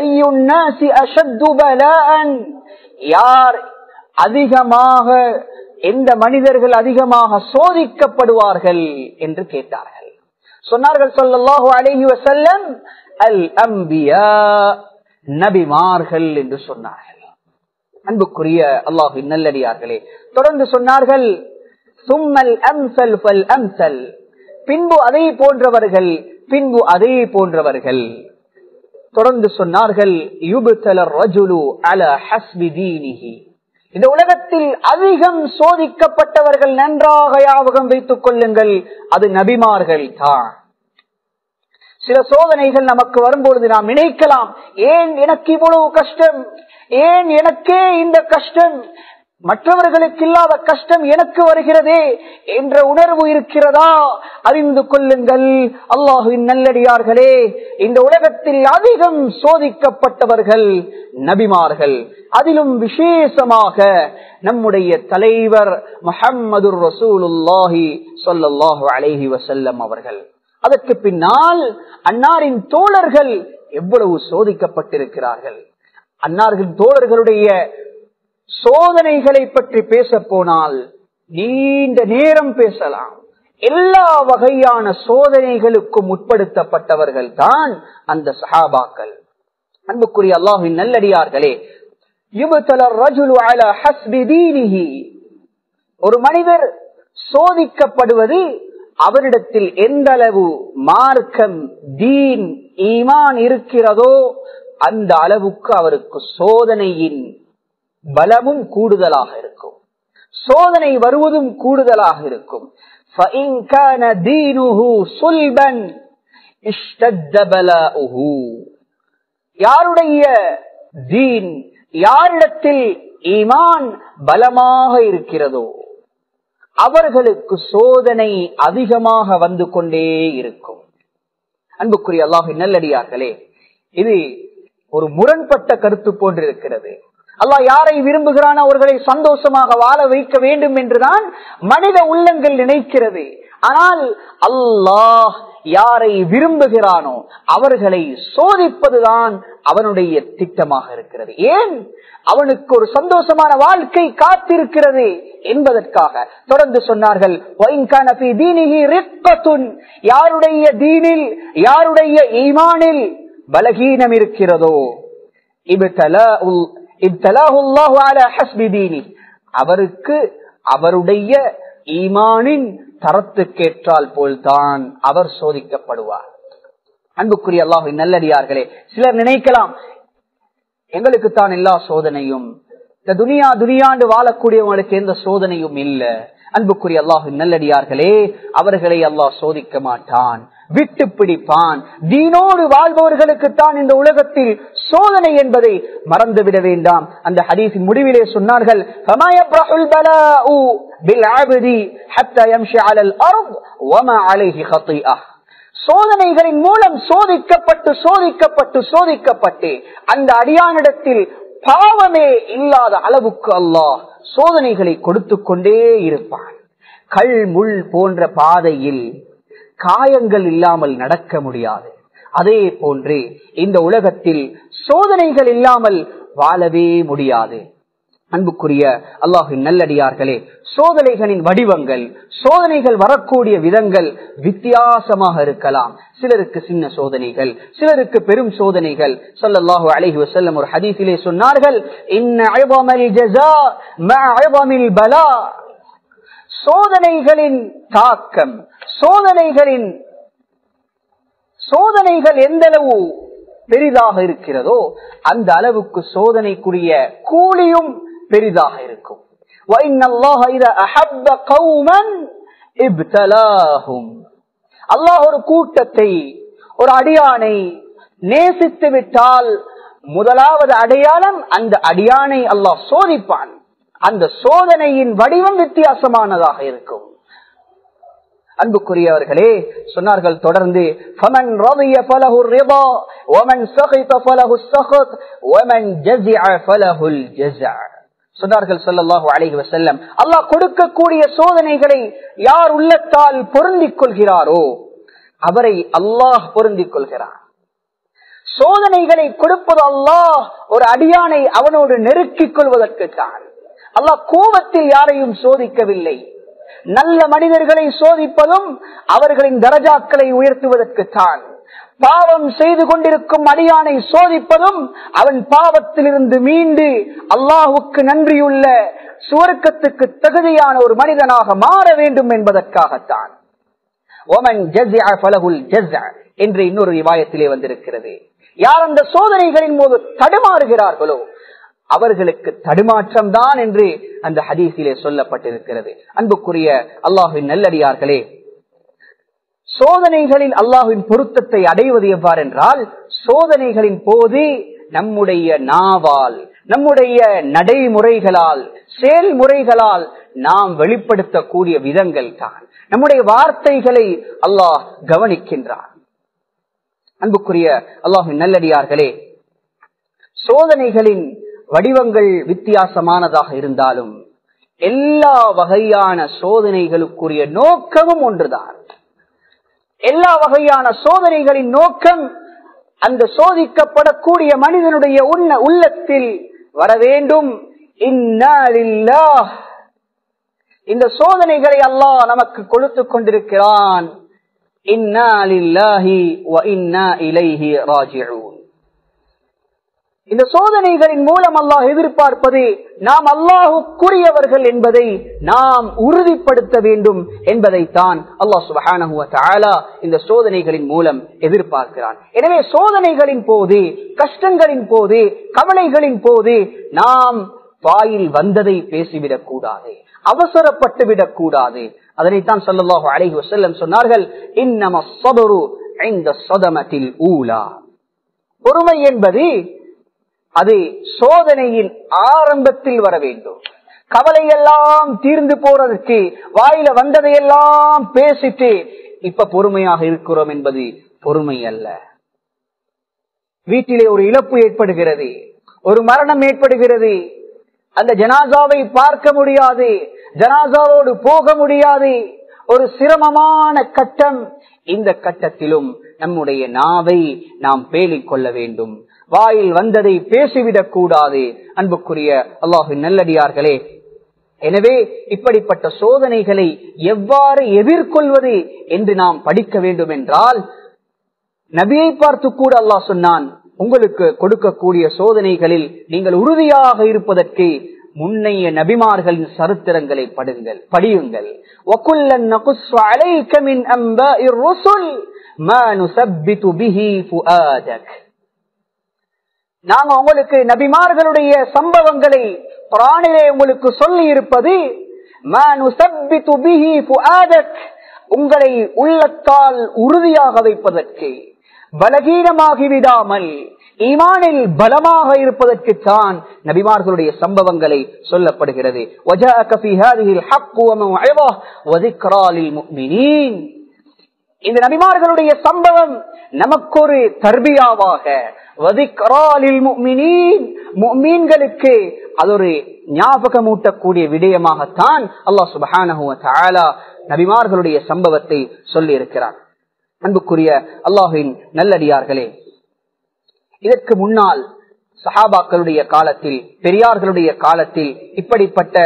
ஐயுன் நாஸி அஷத்து பலாஅன், யார் அதிகமாக, எந்த மனிதர்கள் அதிகமாக சோதிக்கப்படுவார்கள் என்று கேட்டார்கள். சொன்னார்கள் ஸல்லல்லாஹு அலைஹி வஸல்லம், அல் அன்பியா, நபிமார்கள் என்று சொன்னார்கள். அன்புக்குரிய அல்லாஹ்வின் நல்லடியார்களே, தொடர்ந்து சொன்னார்கள், சும்மல் அம்சல் ஃபல் அம்சல், பின்பு அதே போன்றவர்கள், பின்பு அதே போன்றவர்கள். தொடர்ந்து சொன்னார்கள், யுப்தல ரஜுலு அலா ஹஸ்பி தீனிஹி, இந்த உலகத்தில் அதிகம் சோதிக்கப்பட்டவர்கள் நன்றாக ஞாபகம் வைத்துக் கொள்ளுங்கள், அது நபிமார்கள் தான். சில சோதனைகள் நமக்கு வரும்பொழுது நாம் நினைக்கலாம், ஏன் எனக்கு இவ்வளவு கஷ்டம், ஏன் எனக்கே இந்த கஷ்டம், மற்றவர்களுக்கு இல்லாத கஷ்டம் எனக்கு வருகிறதே என்ற உணர்வு இருக்கிறதா? அறிந்து கொள்ளுங்கள் அல்லாஹ்வின் நல்லடியார்களே, இந்த உலகத்தில் அதிகம் சோதிக்கப்பட்டவர்கள் நபிமார்கள். அதிலும் விசேஷமாக நம்முடைய தலைவர் முஹம்மது ரசூலுல்லாஹி ஸல்லல்லாஹு அலைஹி வஸல்லம் அவர்கள், அதற்கு பின்னால் அன்னாரின் தோழர்கள் எவ்வளவு சோதிக்கப்பட்டிருக்கிறார்கள். அன்னாரின் தோழர்களுடைய சோதனைகளை பற்றி பேச போனால் நீண்ட நேரம் பேசலாம். எல்லா வகையான சோதனைகளுக்கும் உட்படுத்தப்பட்டவர்கள் தான் அந்த சஹாபாக்கள். அன்புக்குரிய அல்லாஹ்வின் நல்லடியார்களே, ஒரு மனிதர் சோதிக்கப்படுவது அவரிடத்தில் எந்த அளவு மார்க்கம், தீன், ஈமான் இருக்கிறதோ அந்த அளவுக்கு அவருக்கு சோதனையின் பலமும் கூடுதலாக இருக்கும், சோதனை வருவதும் கூடுதலாக இருக்கும். யாருடைய தீன், யாரிடத்தில் ஈமான் பலமாக இருக்கிறதோ அவர்களுக்கு சோதனை அதிகமாக வந்து கொண்டே இருக்கும். அன்புக்குரிய அல்லாஹ்வின் நல்லடியார்களே, இது ஒரு முரண்பட்ட கருத்து போன்றிருக்கிறது. அல்லாஹ் யாரை விரும்புகிறான் அவர்களை சந்தோஷமாக வாழ வைக்க வேண்டும் என்றுதான் மனித உள்ளங்கள் நினைக்கிறது. ஆனால் அல்லாஹ் யாரை விரும்புகிறானோ அவர்களை சோதிப்பதுதான் அவனுடைய திட்டமாக இருக்கிறது. ஏன்? அவனுக்கு ஒரு சந்தோஷமான வாழ்க்கை காத்திருக்கிறது என்பதற்காக. தொடர்ந்து சொன்னார்கள், யாருடைய தீனில், யாருடைய ஈமானில் பலகீனம் இருக்கிறதோ அவருக்கு அவருடைய ஈமானின் தரத்துக்கேற்றால் போல்தான் அவர் சோதிக்கப்படுவார். அன்புக்குரிய அல்லாஹ்வின் நல்லடியார்களே, சிலர் நினைக்கலாம் எங்களுக்குத்தான் எல்லா சோதனையும், இந்த துனியா துனியாண்டு வாழக்கூடியவங்களுக்கு எந்த சோதனையும் இல்லை. அன்புக்குரிய அல்லாஹ்வின் நல்லடியார்களே, அவர்களை அல்லாஹ் சோதிக்க மாட்டான், விட்டு பிடிப்பான். தீனோடு வாழ்பவர்களுக்குத்தான் இந்த உலகத்தில் சோதனை என்பதை மறந்துவிட வேண்டாம். அந்த ஹதீஸின் முடிவிலே சொன்னார்கள், சோதனைகளின் மூலம் சோதிக்கப்பட்டு சோதிக்கப்பட்டு சோதிக்கப்பட்டு அந்த அடியானிடத்தில் பாவமே இல்லாத அளவுக்கு அல்லாஹ் சோதனைகளை கொடுத்து கொண்டே இருப்பான். கல் முள் போன்ற பாதையில் காயங்கள் இல்லாமல் நடக்க முடியாது. அதே போன்று இந்த உலகத்தில் சோதனைகள் இல்லாமல் வாழவே முடியாது. அன்புக்குரிய அல்லாஹ்வின் நல்லடியார்களே, சோதனைகளின் வடிவங்கள், சோதனைகள் வரக்கூடிய விதங்கள் வித்தியாசமாக இருக்கலாம். சிலருக்கு சின்ன சோதனைகள், சிலருக்கு பெரும் சோதனைகள். ஸல்லல்லாஹு அலைஹி வஸல்லம் ஒரு ஹதீஸிலே சொன்னார்கள், இன்ன அய்பமல் ஜஸா மஅ அய்பமில் பலா. சோதனைகளின் தாக்கம், சோதனைகளின் சோதனைகள் எந்த அளவு பெரிதாக இருக்கிறதோ அந்த அளவுக்கு சோதனைக்குரிய கூலியும் பெரிதாக இருக்கும். அல்லாஹ் ஒரு கூட்டத்தை, ஒரு அடியானை நேசித்து விட்டால் முதலாவது அடையாளம் அந்த அடியானை அல்லாஹ் சோதிப்பான். அந்த சோதனையின் வடிவம் வித்தியாசமானதாக இருக்கும். அன்புக்குரியவர்களே, சொன்னார்கள் தொடர்ந்து, ஃபமன் ரதிய ஃபலஹுர் ரிதா வமன் சகித ஃபலஹுஸ் சகத் வமன் ஜஸிஅ ஃபலஹுல் ஜஸஅ. சொன்னார்கள் ஸல்லல்லாஹு அலைஹி வஸல்லம், அல்லாஹ் கொடுக்கக்கூடிய சோதனைகளை யார் உள்ளத்தால் பொருந்திக் கொள்கிறாரோ அவரை அல்லாஹ் பொருந்திக் கொள்கிறார். சோதனைகளை கொடுப்பது அல்லாஹ் ஒரு அடியானை அவனோடு நெருக்கிக் கொள்வதற்கு தான். அல்லாஹ் கோபத்தில் யாரையும் சோதிக்கவில்லை. நல்ல மனிதர்களை சோதிப்பதும் அவர்களின் தரஜாக்களை உயர்த்துவதற்குத்தான். பாவம் செய்து கொண்டிருக்கும் அடியானை சோதிப்பதும் அவன் பாவத்திலிருந்து மீண்டு அல்லாஹ்வுக்கு நன்றியுள்ள சுவர்க்கத்துக்கு தகுதியான ஒரு மனிதனாக மாற வேண்டும் என்பதற்காகத்தான். ஒமன் ஜஸிஅ ஃபலஹுல் ஜஸஅ என்று இன்னொரு ரிவாயத்திலே வந்திருக்கிறது. யார் அந்த சோதனைகளின் போது தடுமாறுகிறார்களோ அவர்களுக்கு தடுமாற்றம் தான் என்று அந்த ஹதீஸிலே சொல்லப்பட்டிருக்கிறது. அன்புக்குரிய அல்லாஹ்வின் நல்லடியார்களே, சோதனைகளில் அல்லாஹ்வின் பொருத்தத்தை அடைவது எவ்வாறென்றால், சோதனைகளின் போது நம்முடைய நாவால், நம்முடைய நடைமுறைகளால், செயல்முறைகளால் நாம் வெளிப்படுத்தக்கூடிய விதங்கள் தான். நம்முடைய வார்த்தைகளை அல்லாஹ் கவனிக்கின்றான். அன்புக்குரிய அல்லாஹ்வின் நல்லடியார்களே, சோதனைகளின் வடிவங்கள் வித்தியாசமானதாக இருந்தாலும் எல்லா வகையான சோதனைகளுக்குரிய நோக்கமும் ஒன்றுதான். எல்லா வகையான சோதனைகளின் நோக்கம் அந்த சோதிக்கப்படக்கூடிய மனிதனுடைய உன்ன உள்ளத்தில் வர வேண்டும். இன்னா லில்லாஹ் இந்த சோதனைகளை அல்லாஹ் நமக்கு கொடுத்து கொண்டிருக்கிறான். இன்னா லில்லாஹி வ இன்னா இலைஹி ராஜிஊன். இந்த சோதனைகளின் மூலம் அல்லாஹ் எதிர்பார்ப்பது நாம் அல்லாஹ்வுக்குரியவர்கள் என்பதை நாம் உறுதிப்படுத்த வேண்டும் என்பதைத்தான் அல்லாஹ் சுப்ஹானஹு வ தஆலா இந்த சோதனைகளின் மூலம் எதிர்பார்க்கிறான். எனவே சோதனைகளின் போது, கஷ்டங்களின் போது, கவலைகளின் போது நாம் வாயில் வந்ததை பேசிவிடக் கூடாது, அவசரப்பட்டு விடக் கூடாது. அதனைத்தான் ஸல்லல்லாஹு அலைஹி வஸல்லம் சொன்னார்கள், இன்னமஸ் ஸப்ரு இன்த ஸதமத்தில் ஊலா. பொறுமை என்பது அது சோதனையின் ஆரம்பத்தில் வர வேண்டும். கவலையெல்லாம் தீர்ந்து போறதுக்கு, வாயில வந்ததையெல்லாம் பேசிட்டு இப்ப பொறுமையாக இருக்கிறோம் என்பது பொறுமை அல்ல. வீட்டிலே ஒரு இழப்பு ஏற்படுகிறது, ஒரு மரணம் ஏற்படுகிறது, அந்த ஜனாசாவை பார்க்க முடியாது, ஜனாசாவோடு போக முடியாது, ஒரு சிரமமான கட்டம். இந்த கட்டத்திலும் நம்முடைய நாவை நாம் பேணிக் கொள்ள வேண்டும், வாயில் வந்ததை பேசிவிடக் கூடாது. அன்புக்குரிய அல்லாஹ்வின் நல்லடியார்களே, எனவே இப்படிப்பட்ட சோதனைகளை எவ்வாறு எதிர்கொள்வது என்று நாம் படிக்க வேண்டும் என்றால், நபியை பார்த்து கூட அல்லாஹ் சொன்னான், உங்களுக்கு கொடுக்கக்கூடிய சோதனைகளில் நீங்கள் உறுதியாக இருப்பதற்கு முன்னைய நபிமார்களின் சரித்திரங்களை படுங்கள் படியுங்கள். நாங்கள் உங்களுக்கு நபிமார்களுடைய சம்பவங்களை குர்ஆனிலே உங்களுக்கு சொல்லி இருப்பது மா நுஸப்பிது பிஹி ஃபுஆதக், உங்களை உள்ளத்தால் உறுதியாக வைப்பதற்கு, பலகீனமாகிவிடாமல் ஈமானில் பலமாக இருப்பதற்கு தான் நபிமார்களுடைய சம்பவங்களை சொல்லப்படுகிறது. வஜாஅக ஃபீ ஹாதிஹில் ஹக் வ மவ்இஸா வ ذிக்ரா லில் முஃமினீன். இந்த நபிமார்களுடைய சம்பவம் நமக்கொரு தர்பியாவாக, முஃமின்களுக்கு அது ஒரு ஞாபகமூட்டக்கூடிய விடயமாகத்தான் அல்லாஹ் சுப்ஹானஹு வ தஆலா நபிமார்களுடைய சம்பவத்தை சொல்லி இருக்கிறார். அன்புக்குரிய அல்லாஹ்வின் நல்லடியார்களே, இதற்கு முன்னால் சஹாபாக்களுடைய காலத்தில், பெரியார்களுடைய காலத்தில் இப்படிப்பட்ட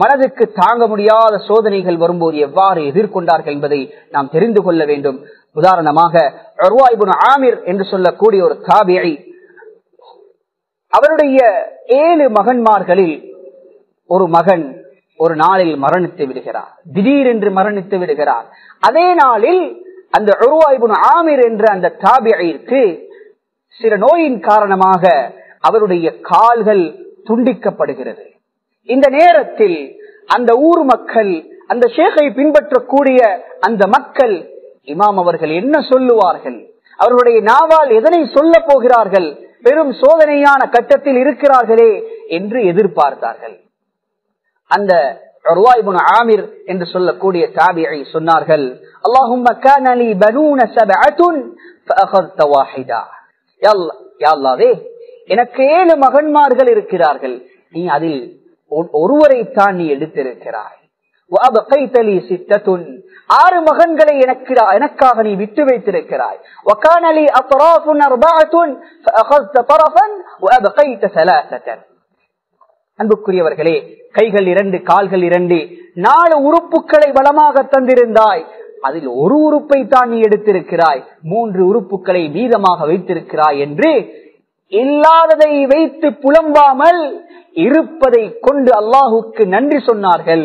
மனதுக்கு தாங்க முடியாத சோதனைகள் வரும்போது எவ்வாறு எதிர்கொண்டார்கள் என்பதை நாம் தெரிந்து கொள்ள வேண்டும். உதாரணமாக உர்வா இப்னு ஆமிர் என்று சொல்லக்கூடிய ஒரு தாபியி, அவருடைய ஏழு மகன்மார்களில் ஒரு மகன் ஒரு நாளில் மரணித்து விடுகிறார், திடீரென்று மரணித்து விடுகிறார். அதே நாளில் அந்த உர்வா இப்னு ஆமிர் என்ற அந்த தாபியிற்கு சில நோயின் காரணமாக அவருடைய கால்கள் துண்டிக்கப்படுகிறது. இந்த நேரத்தில் அந்த ஊர் மக்கள், அந்த ஷேகை பின்பற்றக்கூடிய அந்த மக்கள், இமாம் அவர்கள் என்ன சொல்லுவார்கள், அவர்களுடைய நாவால் எதனை சொல்ல போகிறார்கள், பெரும் சோதனையான கட்டத்தில் இருக்கிறார்களே என்று எதிர்பார்த்தார்கள். அந்த உர்வா இப்னு ஆமிர் என்று சொல்லக்கூடிய தாபியி சொன்னார்கள், அல்லாஹும்ம கான லீ பனூன சபஅத்துன் ஃபஅகத வாஹிதா. யா அல்லாஹ்வே, எனக்கு ஏழு மகன்மார்கள் இருக்கிறார்கள், நீ அதில் ஒருவரைத்தான் நீ எடுத்திருக்கிறாய். ஆறு மகன்களை எனக்கு எனக்காக நீ விட்டு வைத்திருக்கிறாய். அன்புக்குரியவர்களே, கைகள் இரண்டு, கால்கள் இரண்டு, நாலு உறுப்புகளை பலமாக தந்திருந்தாய், அதில் ஒரு உறுப்பை தான் நீ எடுத்திருக்கிறாய், மூன்று உறுப்புகளை மீதமாக வைத்திருக்கிறாய் என்று இல்லாததை வைத்து புலம்பாமல் இருப்பதை கொண்டு அல்லாஹுக்கு நன்றி சொன்னார்கள்,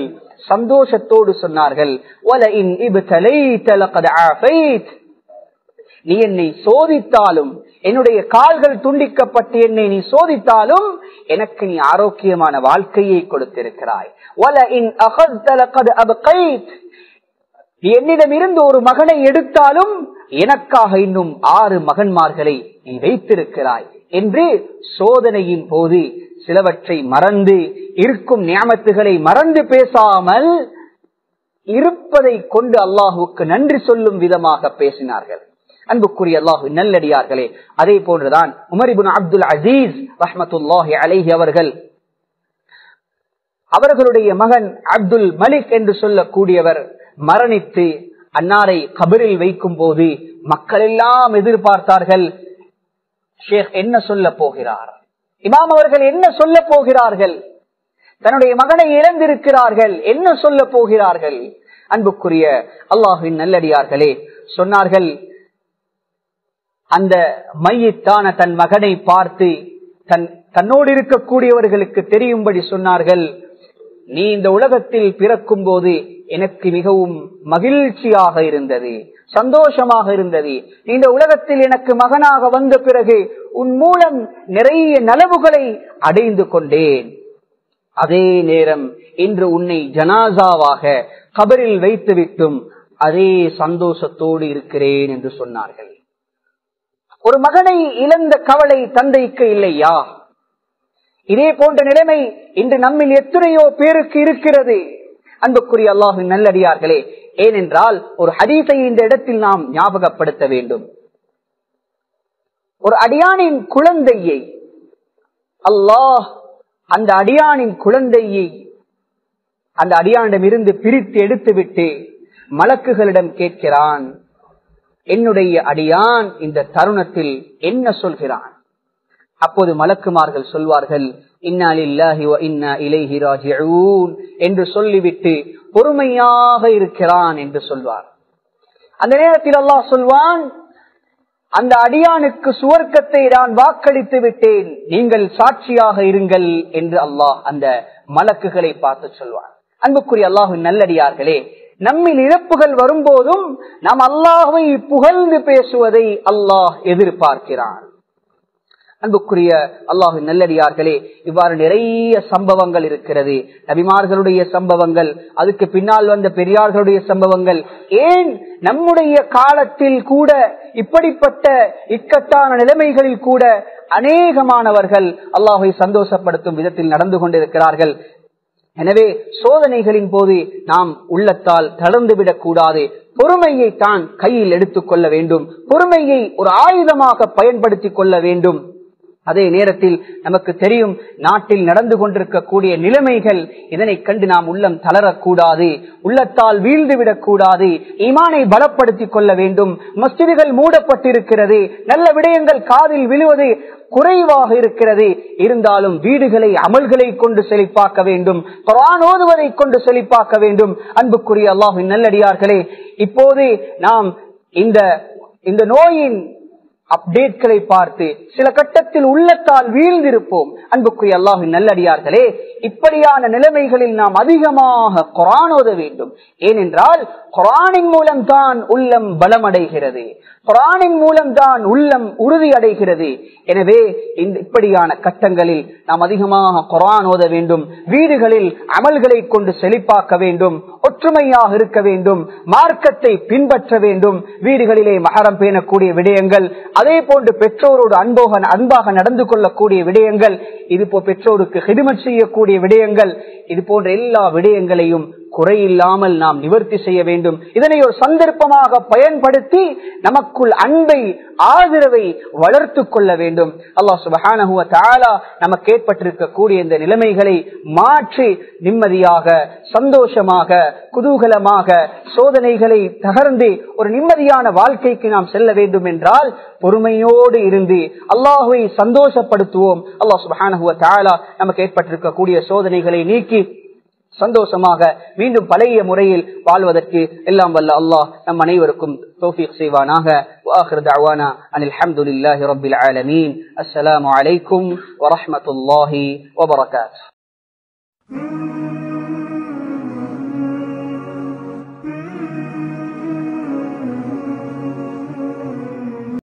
சந்தோஷத்தோடு சொன்னார்கள். நீ என்னை சோதித்தாலும், என்னுடைய கால்கள் துண்டிக்கப்பட்டு என்னை நீ சோதித்தாலும் எனக்கு நீ ஆரோக்கியமான வாழ்க்கையை கொடுத்திருக்கிறாய். நீ என்னிடம் இருந்து ஒரு மகனை எடுத்தாலும் எனக்காக இன்னும் ஆறு மகன்மார்களை நீ வைத்திருக்கிறாய் என்று சோதனையின் போது சிலவற்றை மறந்து, இருக்கும் நியமத்துகளை மறந்து பேசாமல் இருப்பதை கொண்டு அல்லாஹுக்கு நன்றி சொல்லும் விதமாக பேசினார்கள். அன்புக்குரிய அல்லாஹ் நல்லடியார்களே, அதே போன்றுதான் உமர் இப்னு அப்துல் அசீஸ் ரஹ்மத்துல்லாஹி அலைஹி அவர்கள், அவர்களுடைய மகன் அப்துல் மலிக் என்று சொல்லக்கூடியவர் மரணித்து அன்னாரை கபரில் வைக்கும் போது மக்கள் எல்லாம் எதிர்பார்த்தார்கள், ஷேக் என்ன சொல்ல போகிறார், இமாம் அவர்கள் என்ன சொல்ல போகிறார்கள், தன்னுடைய மகனை இழந்திருக்கிறார்கள், என்ன சொல்ல போகிறார்கள்? அன்புக்குரிய அல்லாஹ்வின் நல்லடியார்களே, சொன்னார்கள், அந்த மையத்தான தன் மகனை பார்த்து தன் தன்னோடு இருக்கக்கூடியவர்களுக்கு தெரியும்படி சொன்னார்கள், நீ இந்த உலகத்தில் பிறக்கும் போது எனக்கு மிகவும் மகிழ்ச்சியாக இருந்தது, சந்தோஷமாக இருந்தது. இந்த உலகத்தில் எனக்கு மகனாக வந்த பிறகு உன் மூலம் நிறைய நலவுகளை அடைந்து கொண்டேன். அதே நேரம் இன்று உன்னை ஜனாசாவாக கபரில் வைத்துவிட்டும் அதே சந்தோஷத்தோடு இருக்கிறேன் என்று சொன்னார்கள். ஒரு மகனை இழந்த கவலை தந்தைக்கு இல்லையா? இதே போன்ற நிலைமை இன்று நம்மில் எத்தனையோ பேருக்கு இருக்கிறது. அன்புக்குரிய அல்லாஹ்வின் நல்லடியார்களே, ஏனென்றால் ஒரு ஹதீஸை இந்த இடத்தில் நாம் ஞாபகப்படுத்த வேண்டும். ஒரு அடியானின் குழந்தையை அல்லாஹ் அந்த அடியானின் குழந்தையை அந்த அடியானிடமிருந்து பிரித்து எடுத்துவிட்டு மலக்குகளிடம் கேட்கிறான், என்னுடைய அடியான் இந்த தருணத்தில் என்ன சொல்கிறான்? அப்போது மலக்குமார்கள் சொல்வார்கள், இன்னா லில்லாஹி வ இன்னா இலைஹி ராஜிஊன் என்று சொல்லிவிட்டு பொறுமையாக இருக்கிறான் என்று சொல்வார். அந்த நேரத்தில் அல்லாஹ் சொல்வான், அந்த அடியானுக்கு சுவர்க்கத்தை நான் வாக்களித்து விட்டேன், நீங்கள் சாட்சியாக இருங்கள் என்று அல்லாஹ் அந்த மலக்குகளை பார்த்து சொல்வார். அன்புக்குரிய அல்லாஹ்வின் நல்லடியார்களே, நம்மில் இழப்புகள் வரும்போதும் நாம் அல்லாஹ்வை புகழ்ந்து பேசுவதை அல்லாஹ் எதிர்பார்க்கிறான். அன்புக்குரிய அல்லாஹ்வின் நல்லடியார்களே, இவ்வாறு நிறைய சம்பவங்கள் இருக்கிறது. நபிமார்களுடைய சம்பவங்கள், அதுக்கு பின்னால் வந்த பெரியார்களுடைய சம்பவங்கள். ஏன் நம்முடைய காலத்தில் கூட இப்படிப்பட்ட இக்கட்டான நிலைமைகளில் கூட அநேகமானவர்கள் அல்லாஹ்வை சந்தோஷப்படுத்தும் விதத்தில் நடந்து கொண்டிருக்கிறார்கள். எனவே சோதனைகளின் போது நாம் உள்ளத்தால் தளர்ந்துவிடக் கூடாது. பொறுமையை தான் கையில் எடுத்துக் கொள்ள வேண்டும். பொறுமையை ஒரு ஆயுதமாக பயன்படுத்திக் கொள்ள வேண்டும். அதே நேரத்தில் நமக்கு தெரியும், நாட்டில் நடந்து கொண்டிருக்கக்கூடிய நிலைமைகள், இதனை கண்டு நாம் உள்ளம் தளரக்கூடாது, உள்ளத்தால் வீழ்ந்துவிடக் கூடாது. ஈமானை பலப்படுத்திக் கொள்ள வேண்டும். மஸ்ஜிதுகள் மூடப்பட்டிருக்கிறது, நல்ல விடயங்கள் காதில் விழுவது குறைவாக இருக்கிறது. இருந்தாலும் வீடுகளை அமல்களை கொண்டு செழிப்பாக்க வேண்டும், குர்ஆன் ஓதுவதை கொண்டு செழிப்பாக்க வேண்டும். அன்புக்குரிய அல்லாஹ்வின் நல்லடியார்களே, இப்போது நாம் இந்த இந்த நோயின் அப்டேட்களை பார்த்து சில கட்டத்தில் உள்ளத்தால் வீழ்ந்திருப்போம். அன்புக்குரிய அல்லாஹ்வின் நல்லடியார்களே, இப்படியான நிலைமைகளில் நாம் அதிகமாக குர்ஆன் ஓத வேண்டும். ஏனென்றால் குர்ஆனின் மூலம் தான் உள்ளம் பலமடைகிறது, குர்ஆனின் மூலம் தான் உள்ளம் உறுதி அடைகிறது. எனவே இந்த இப்படியான கட்டங்களில் நாம் அதிகமாக குர்ஆன் ஓத வேண்டும். வீடுகளில் அமல்களை கொண்டு செழிப்பாக்க வேண்டும், ஒற்றுமையாக இருக்க வேண்டும், மார்க்கத்தை பின்பற்ற வேண்டும். வீடுகளிலே மஹரம் பேணக்கூடிய விடயங்கள், அதே போன்று பெற்றோரோடு அன்போக அன்பாக நடந்து கொள்ளக்கூடிய விடயங்கள், இது போ பெற்றோருக்கு ஹிதமத் செய்யக்கூடிய விடயங்கள், இது போன்ற எல்லா விடயங்களையும் குறையில்லாமல் நாம் நிவர்த்தி செய்ய வேண்டும். இதனை ஒரு சந்தர்ப்பமாக பயன்படுத்தி நமக்குள் அன்பை, ஆதரவை வளர்த்து கொள்ள வேண்டும். அல்லாஹ் சுப்ஹானஹு வ தஆலா நமக்கு ஏற்பட்டிருக்கக்கூடிய இந்த நிலைமைகளை மாற்றி நிம்மதியாக, சந்தோஷமாக, குதூகலமாக, சோதனைகளை தகர்ந்து ஒரு நிம்மதியான வாழ்க்கைக்கு நாம் செல்ல வேண்டும் என்றால் பொறுமையோடு இருந்து அல்லாஹ்வை சந்தோஷப்படுத்துவோம். அல்லாஹ் சுப்ஹானஹு வ தஆலா நமக்கு ஏற்பட்டிருக்கக்கூடிய சோதனைகளை நீக்கி சந்தோஷமாக மீண்டும் பழைய முறையில் வாழ்வதற்கு எல்லாம் வல்ல அல்லாஹ் நம் அனைவருக்கும் தௌஃபீக் செய்வானாக. வஆகிரு தஅவானா அனில் ஹம்துலில்லாஹி ரப்பில் ஆலமீன். அஸ்ஸலாமு அலைக்கும் வ ரஹ்மத்துல்லாஹி வ பரகாத்துஹு.